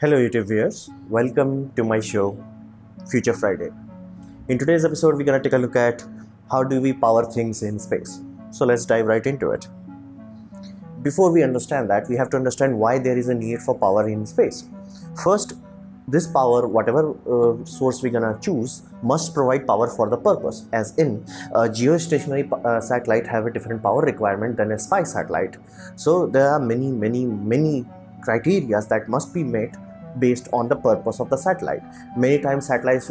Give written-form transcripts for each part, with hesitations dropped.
Hello YouTube viewers, welcome to my show Future Friday. In today's episode we're gonna take a look at how do we power things in space. So let's dive right into it. Before we understand that, we have to understand why there is a need for power in space. First, this power, whatever source we're gonna choose, must provide power for the purpose, as in a geostationary satellite have a different power requirement than a spy satellite. So there are many criteria that must be met based on the purpose of the satellite. Many times satellites,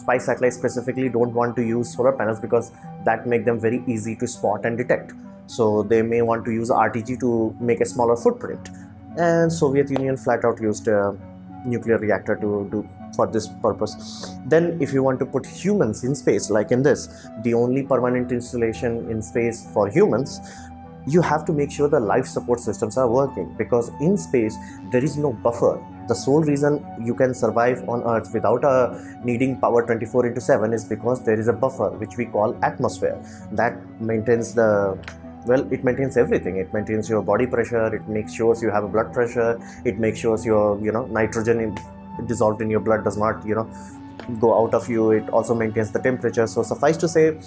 spy satellites specifically, don't want to use solar panels because that make them very easy to spot and detect. So they may want to use RTG to make a smaller footprint. And Soviet Union flat out used a nuclear reactor to do for this purpose. Then if you want to put humans in space, like in this, the only permanent installation in space for humans, you have to make sure the life support systems are working, because in space there is no buffer. The sole reason you can survive on Earth without needing power 24/7 is because there is a buffer which we call atmosphere. That maintains it maintains everything. It maintains your body pressure, it makes sure you have a blood pressure, it makes sure your nitrogen dissolved in your blood does not go out of you. It also maintains the temperature. So suffice to say,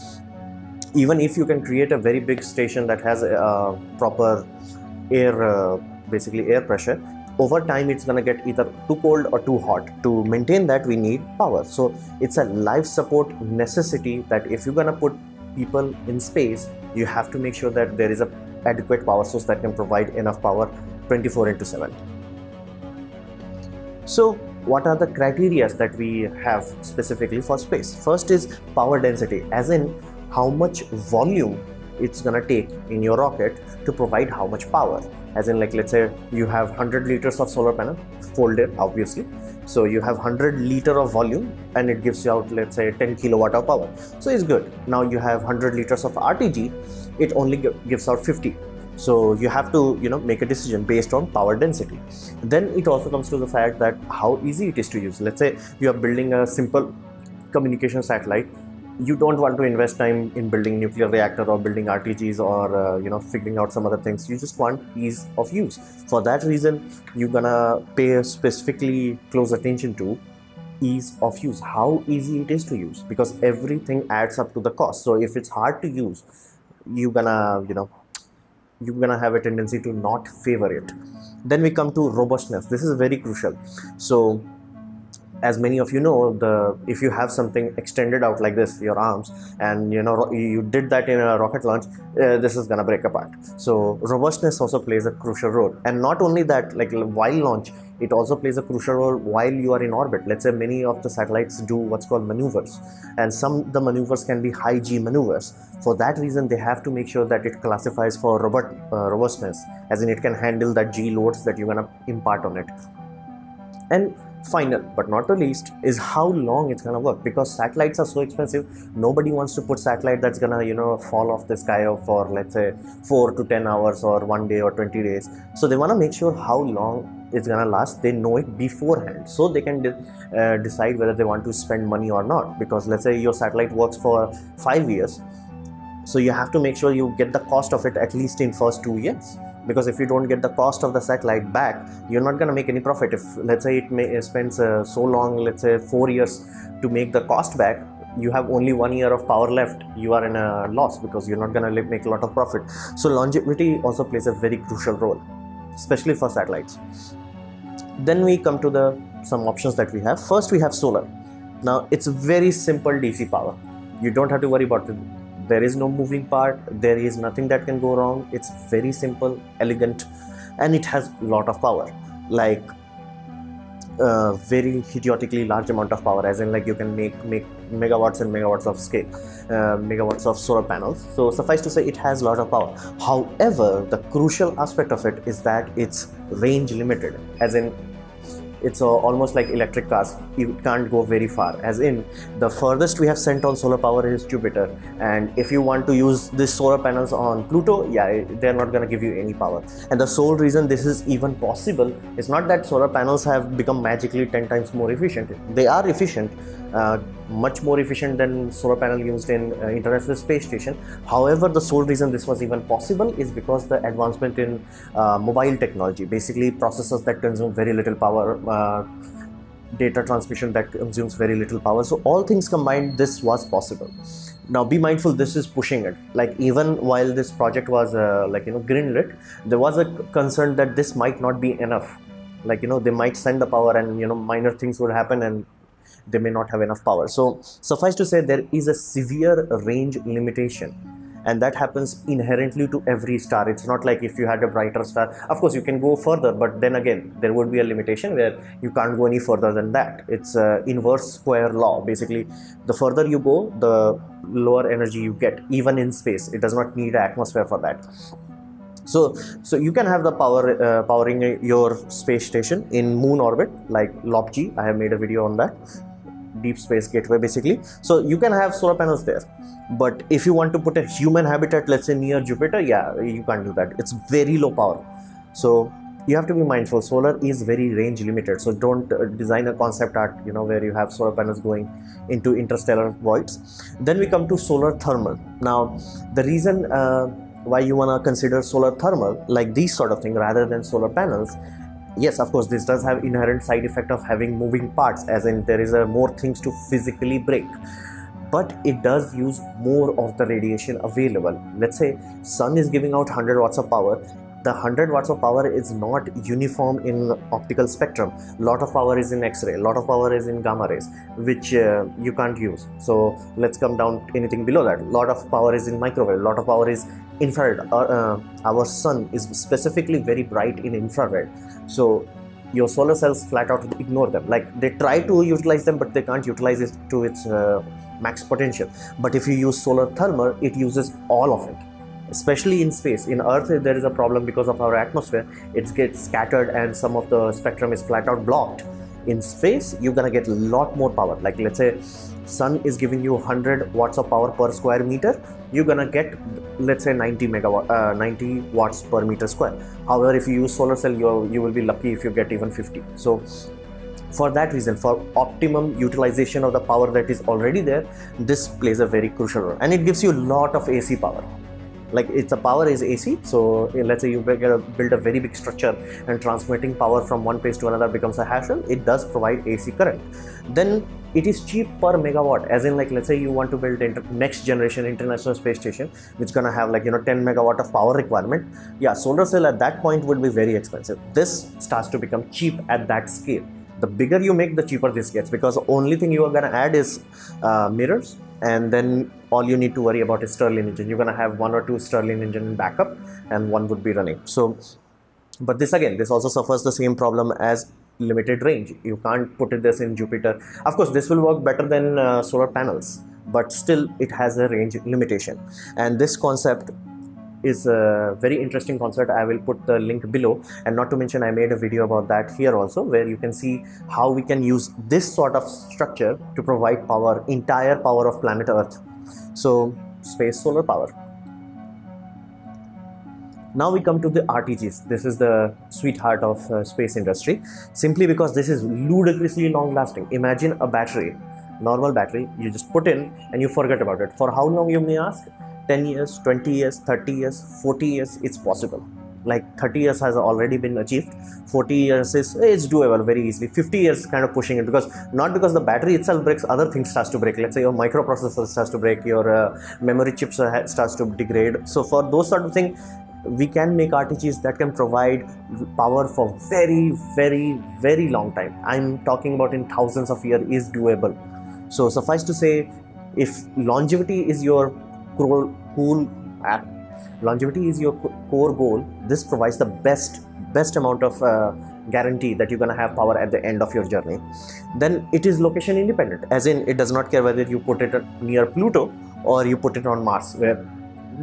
even if you can create a very big station that has a proper air, basically air pressure, over time it's gonna get either too cold or too hot. To maintain that, we need power. So it's a life support necessity that if you're gonna put people in space, you have to make sure that there is an adequate power source that can provide enough power 24/7. So what are the criteria that we have specifically for space? First is power density, as in how much volume it's gonna take in your rocket to provide how much power. As in, like, let's say you have 100 liters of solar panel folded, obviously. So you have 100 liter of volume and it gives you out, let's say, 10 kilowatt of power. So it's good. Now you have 100 liters of RTG, it only gives out 50. So you have to, make a decision based on power density. Then it also comes to the fact that how easy it is to use. Let's say you are building a simple communication satellite. You don't want to invest time in building nuclear reactor or building RTGs or figuring out some other things. You just want ease of use. For that reason, you're gonna pay specifically close attention to ease of use, how easy it is to use, because everything adds up to the cost. So if it's hard to use, you're gonna have a tendency to not favor it. Then we come to robustness. This is very crucial. So as many of you know, if you have something extended out like this, your arms, and you did that in a rocket launch, this is gonna break apart. So robustness also plays a crucial role. And not only that, like while launch, it also plays a crucial role while you are in orbit. Let's say many of the satellites do what's called maneuvers, and the maneuvers can be high G maneuvers. For that reason, they have to make sure that it classifies for robustness, as in it can handle that G loads that you're gonna impart on it. And final but not the least is how long it's gonna work, because satellites are so expensive. Nobody wants to put satellite that's gonna fall off the sky for, let's say, 4 to 10 hours or 1 day or 20 days. So they want to make sure how long it's gonna last. They know it beforehand, so they can decide whether they want to spend money or not. Because let's say your satellite works for 5 years, so you have to make sure you get the cost of it at least in first 2 years. Because if you don't get the cost of the satellite back, you're not going to make any profit. If, let's say, it spends so long, let's say 4 years, to make the cost back, you have only 1 year of power left. You are in a loss because you're not going to make a lot of profit. So longevity also plays a very crucial role, especially for satellites. Then we come to some options that we have. First, we have solar. Now, it's very simple DC power. You don't have to worry about it. There is no moving part, there is nothing that can go wrong. It's very simple, elegant, and it has a lot of power, like very idiotically large amount of power, as in, like, you can make megawatts and megawatts of scale, megawatts of solar panels. So suffice to say, it has a lot of power. However, the crucial aspect of it is that it's range limited, as in it's almost like electric cars. You can't go very far, as in the furthest we have sent on solar power is Jupiter, and if you want to use these solar panels on Pluto, yeah, they're not gonna give you any power. And the sole reason this is even possible is not that solar panels have become magically 10 times more efficient. They are efficient, much more efficient than solar panel used in International Space Station. However, the sole reason this was even possible is because the advancement in mobile technology, basically processors that consume very little power, data transmission that consumes very little power. So all things combined, this was possible. Now be mindful, this is pushing it. Like even while this project was greenlit, there was a concern that this might not be enough. Like, they might send the power and, minor things would happen and they may not have enough power. So suffice to say, there is a severe range limitation, and that happens inherently to every star. It's not like if you had a brighter star, of course you can go further, but then again, there would be a limitation where you can't go any further than that. It's an inverse square law. Basically, the further you go, the lower energy you get, even in space. It does not need an atmosphere for that. So you can have the power powering your space station in moon orbit, like LOP-G. I have made a video on that, deep space gateway basically. So you can have solar panels there, but if you want to put a human habitat, let's say near Jupiter, yeah, you can't do that. It's very low power. So you have to be mindful, solar is very range limited. So don't design a concept art, where you have solar panels going into interstellar voids. Then we come to solar thermal. Now the reason why you want to consider solar thermal, like these sort of thing, rather than solar panels. Yes, of course, this does have inherent side effect of having moving parts, as in there is more things to physically break, but it does use more of the radiation available. Let's say sun is giving out 100 watts of power. The 100 watts of power is not uniform in optical spectrum. Lot of power is in X-ray, lot of power is in gamma rays, which you can't use. So let's come down anything below that. Lot of power is in microwave, lot of power is infrared. Our sun is specifically very bright in infrared. So your solar cells flat out ignore them. Like they try to utilize them, but they can't utilize it to its max potential. But if you use solar thermal, it uses all of it. Especially in space. In Earth, there is a problem because of our atmosphere. It gets scattered and some of the spectrum is flat out blocked. In space, you're gonna get a lot more power. Like let's say sun is giving you 100 watts of power per square meter. You're gonna get, let's say 90 watts per meter square. However, if you use solar cell, you will be lucky if you get even 50. So for that reason, for optimum utilization of the power that is already there, this plays a very crucial role. And it gives you a lot of AC power. Like its power is AC, so let's say you build a very big structure and transmitting power from one place to another becomes a hassle. It does provide AC current. Then it is cheap per megawatt, as in like let's say you want to build next generation International Space Station, which gonna have 10 megawatt of power requirement. Yeah, solar cell at that point would be very expensive. This starts to become cheap at that scale. The bigger you make, the cheaper this gets, because the only thing you are gonna add is mirrors. And then all you need to worry about is Stirling engine. You're gonna have one or two Stirling engine in backup and one would be running. So, but this also suffers the same problem as limited range. You can't put this in Jupiter. Of course, this will work better than solar panels, but still it has a range limitation. And this concept is a very interesting concept. I will put the link below, and not to mention I made a video about that here also, where you can see how we can use this sort of structure to provide power, entire power of planet Earth. So space solar power. Now we come to the RTGs. This is the sweetheart of space industry, simply because this is ludicrously long lasting. Imagine a battery, normal battery, you just put in and you forget about it. For how long, you may ask? 10 years, 20 years, 30 years, 40 years, it's possible. Like 30 years has already been achieved. 40 years is doable very easily. 50 years kind of pushing it, because not because the battery itself breaks, other things starts to break. Let's say your microprocessor starts to break, your memory chips starts to degrade. So for those sort of things, we can make RTGs that can provide power for very, very, very long time. I'm talking about in thousands of years is doable. So suffice to say, if longevity is your core goal, this provides the best amount of guarantee that you're gonna have power at the end of your journey. Then it is location independent, as in it does not care whether you put it near Pluto or you put it on Mars, where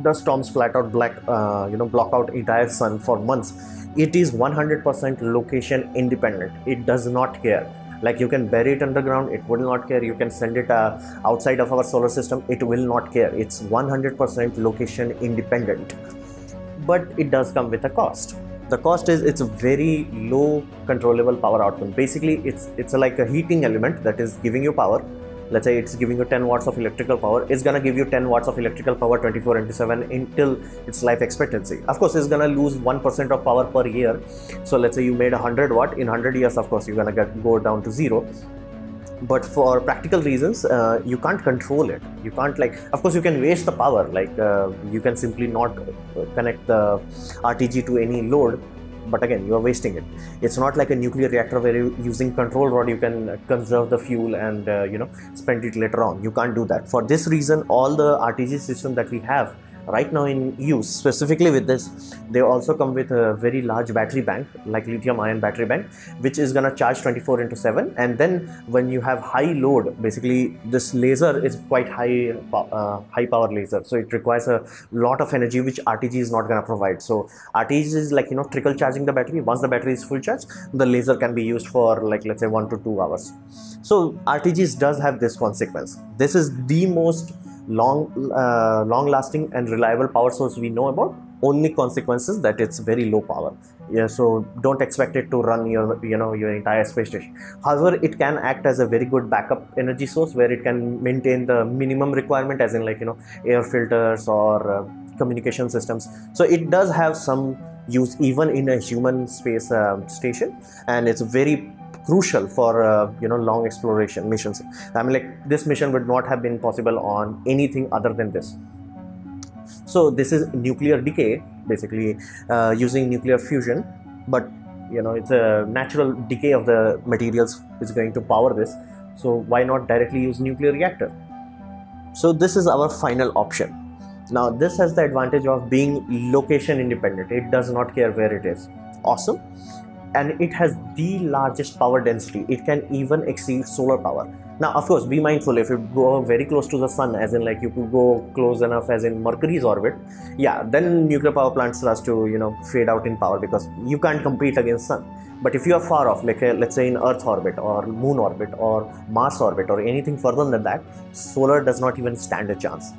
the storms flat out block out entire sun for months. It is 100% location independent. It does not care. Like you can bury it underground, it will not care. You can send it outside of our solar system, it will not care. It's 100% location independent. But it does come with a cost. The cost is it's a very low controllable power output. Basically, it's like a heating element that is giving you power, let's say it's giving you 10 watts of electrical power, it's gonna give you 10 watts of electrical power 24/7 until its life expectancy. Of course, it's gonna lose 1% of power per year. So let's say you made 100 watt, in 100 years of course you're gonna go down to zero. But for practical reasons, you can't control it. You can't, like, of course you can waste the power, like you can simply not connect the RTG to any load, but again you are wasting it. It's not like a nuclear reactor where you using control rod you can conserve the fuel and you know, spend it later on. You can't do that. For this reason, all the RTG system that we have right now in use, specifically with this, they also come with a very large battery bank, like lithium-ion battery bank, which is gonna charge 24/7. And then when you have high load, basically this laser is quite high, high power laser, so it requires a lot of energy which RTG is not gonna provide. So RTG is like, you know, trickle charging the battery. Once the battery is full charge, the laser can be used for, like, let's say 1 to 2 hours. So RTGs does have this consequence. This is the most long-lasting and reliable power source we know about. Only consequence is that it's very low power. Yeah, so don't expect it to run your, you know, your entire space station. However, it can act as a very good backup energy source where it can maintain the minimum requirement, as in, like, you know, air filters or communication systems. So it does have some use even in a human space station, and it's very crucial for you know, long exploration missions. I mean, like, this mission would not have been possible on anything other than this. So this is nuclear decay, basically using nuclear fusion, but you know, it's a natural decay of the materials is going to power this. So why not directly use nuclear reactor? So this is our final option. Now this has the advantage of being location independent. It does not care where it is. Awesome. And it has the largest power density. It can even exceed solar power. Now, of course, be mindful, if you go very close to the sun, as in, like, you could go close enough as in Mercury's orbit, yeah, then nuclear power plants starts to, you know, fade out in power because you can't compete against sun. But if you are far off, like, let's say in Earth orbit or Moon orbit or Mars orbit or anything further than that, solar does not even stand a chance.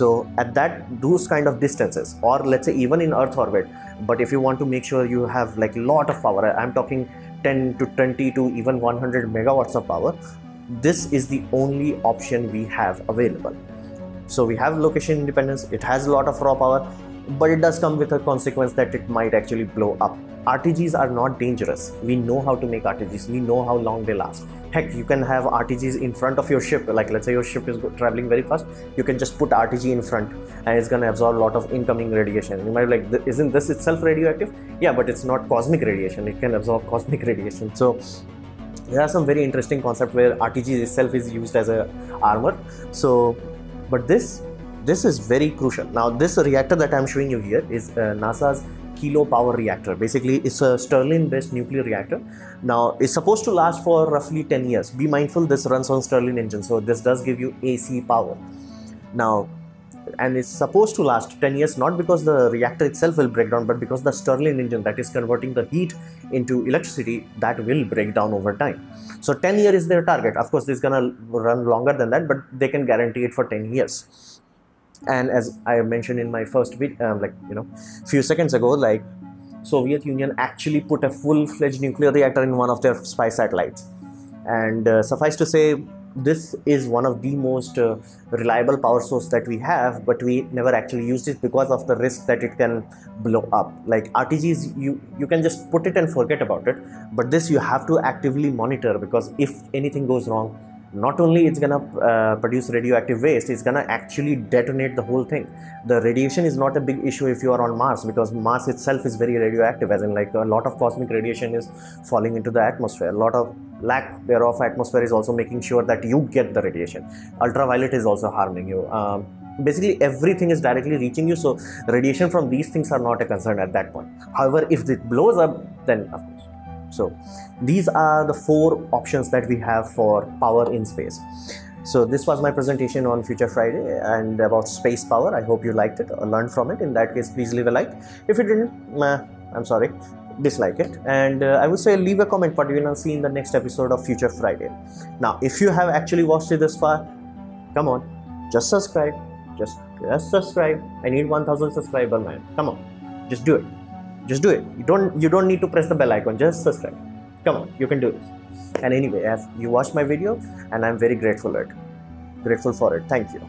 So at that, those kind of distances, or let's say even in Earth orbit, but if you want to make sure you have, like, lot of power, I'm talking 10 to 20 to even 100 megawatts of power, this is the only option we have available. So we have location independence, it has a lot of raw power, but it does come with a consequence that it might actually blow up. RTGs are not dangerous. We know how to make RTGs. We know how long they last. Heck, you can have RTGs in front of your ship. Like, let's say your ship is traveling very fast, you can just put RTG in front and it's going to absorb a lot of incoming radiation. You might be like, isn't this itself radioactive? Yeah, but it's not cosmic radiation. It can absorb cosmic radiation. So there are some very interesting concepts where RTG itself is used as a armor. So, but this is very crucial. Now, this reactor that I'm showing you here is NASA's Kilopower reactor. Basically, it's a Stirling based nuclear reactor. Now, it's supposed to last for roughly 10 years. Be mindful, this runs on Stirling engine, so this does give you AC power. Now, and it's supposed to last 10 years, not because the reactor itself will break down, but because the Stirling engine that is converting the heat into electricity, that will break down over time. So 10 years is their target. Of course, this is gonna run longer than that, but they can guarantee it for 10 years. And as I mentioned in my first video, like, you know, few seconds ago, like, Soviet Union actually put a full-fledged nuclear reactor in one of their spy satellites. And suffice to say, this is one of the most reliable power source that we have, but we never actually used it because of the risk that it can blow up. Like RTGs, you can just put it and forget about it, but this you have to actively monitor, because if anything goes wrong, not only it's gonna produce radioactive waste, it's gonna actually detonate the whole thing. The radiation is not a big issue if you are on Mars, because Mars itself is very radioactive, as in, like, a lot of cosmic radiation is falling into the atmosphere. A lot of lack thereof atmosphere is also making sure that you get the radiation. Ultraviolet is also harming you. Basically everything is directly reaching you, so radiation from these things are not a concern at that point. However, if it blows up, then of course. So these are the four options that we have for power in space. So this was my presentation on Future Friday and about space power. I hope you liked it or learned from it. In that case, please leave a like. If you didn't, I'm sorry, dislike it. And I would say leave a comment, but we will see in the next episode of Future Friday. Now, if you have actually watched it this far, come on, just subscribe. Just subscribe. I need 1,000 subscriber, man. Come on, just do it. Just do it. You don't need to press the bell icon. Just subscribe. Come on, you can do this. And anyway, as you watched my video, and I'm very grateful for it. grateful for it. Thank you.